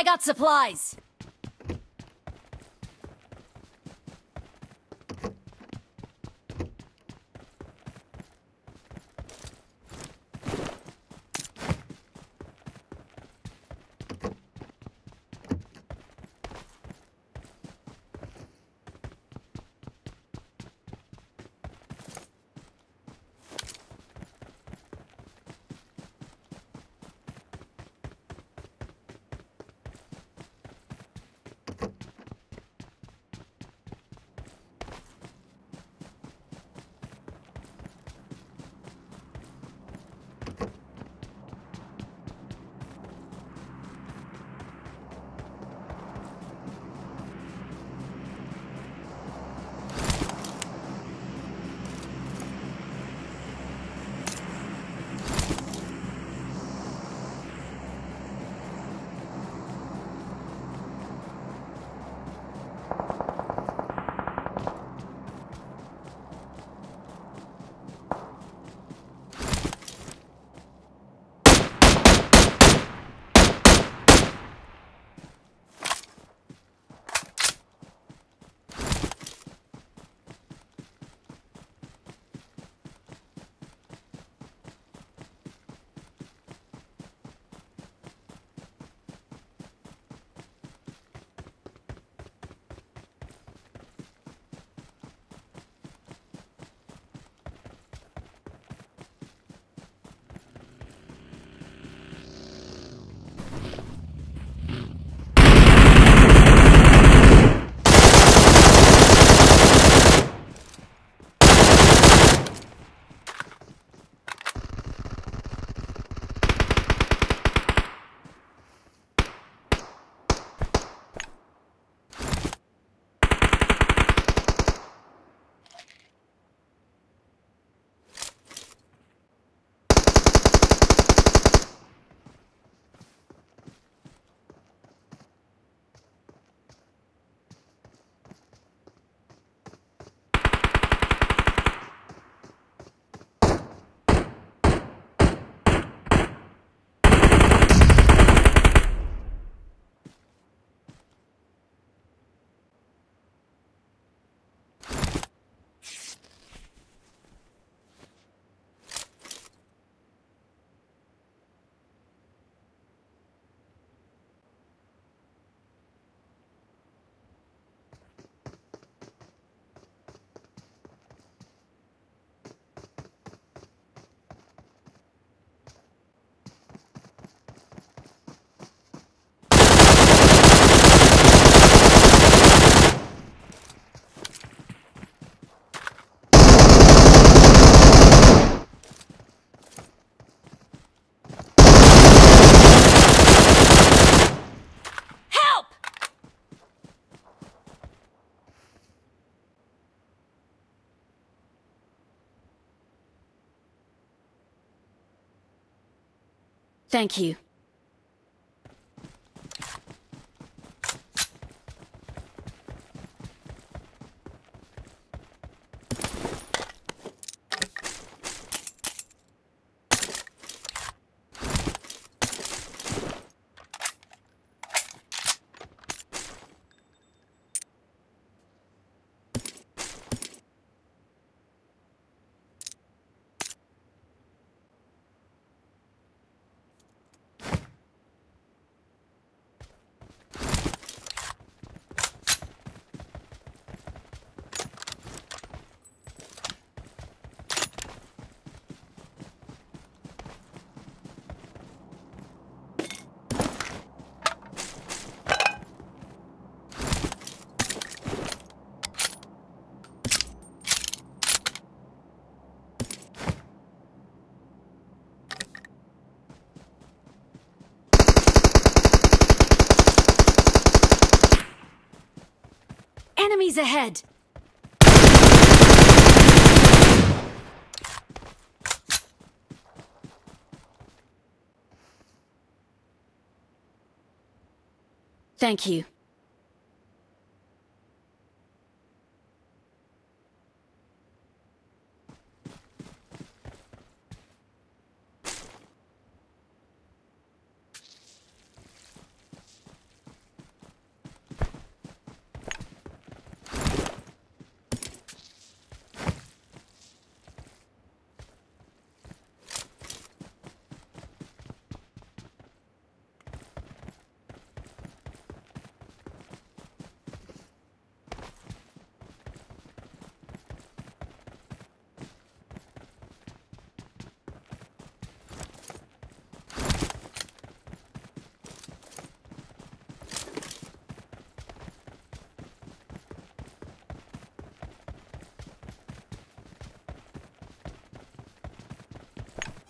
I got supplies. Thank you. Enemies ahead! Thank you.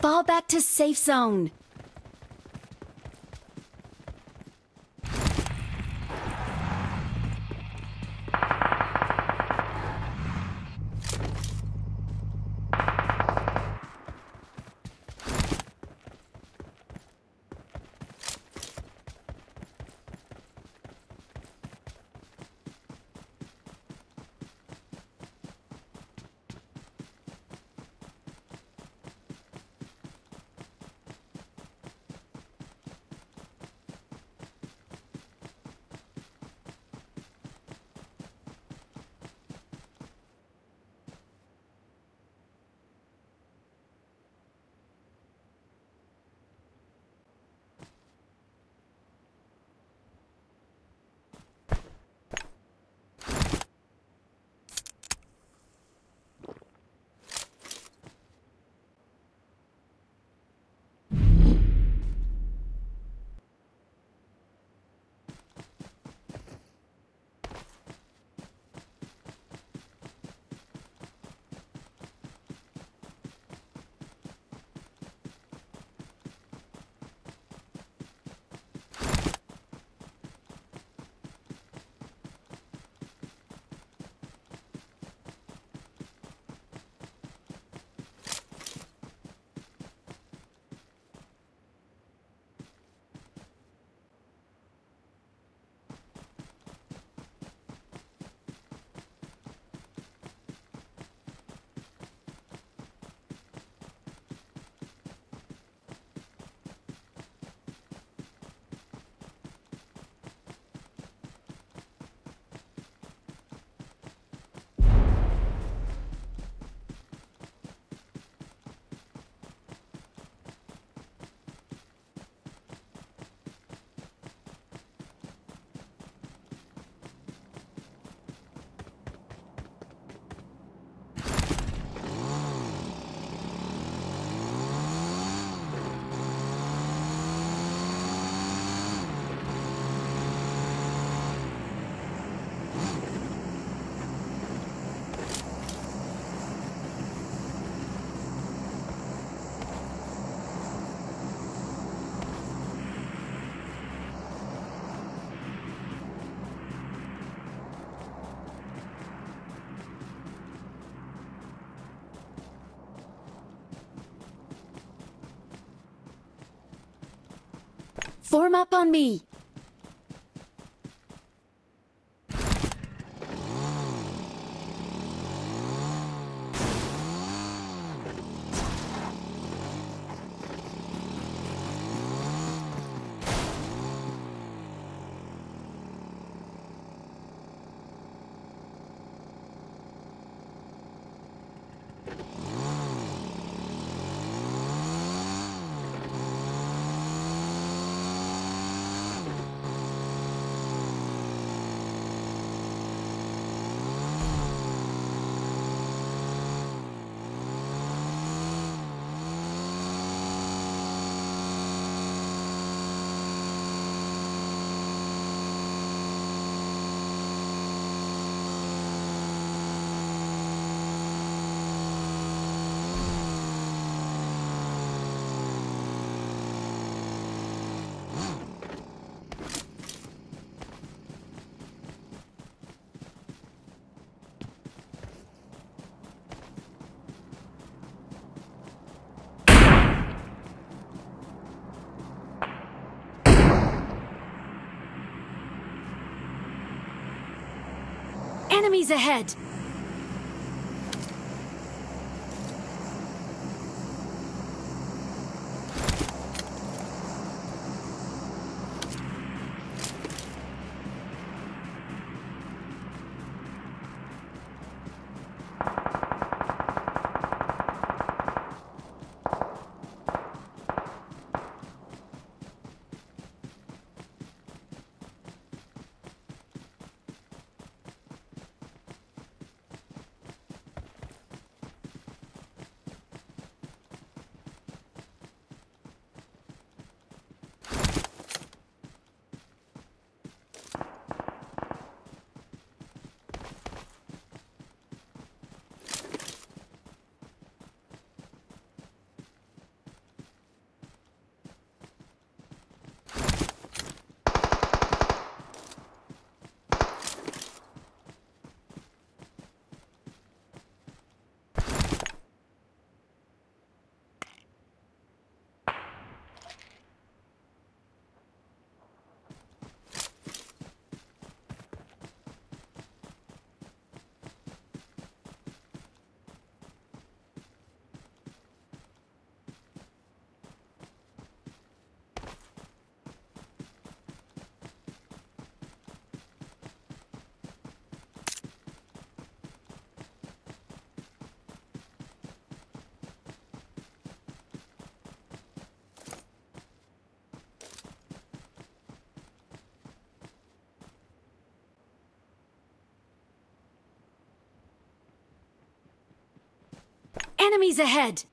Fall back to safe zone. Form up on me! Enemies ahead! Enemies ahead!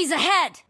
Enemies ahead!